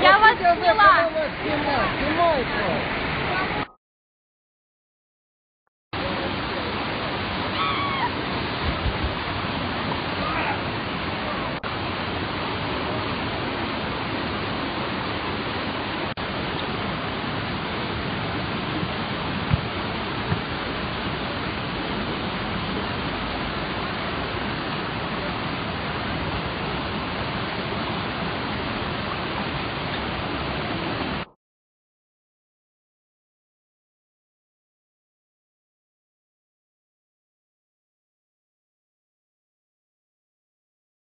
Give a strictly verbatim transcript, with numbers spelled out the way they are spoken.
Я вас сняла! Снимай, снимай!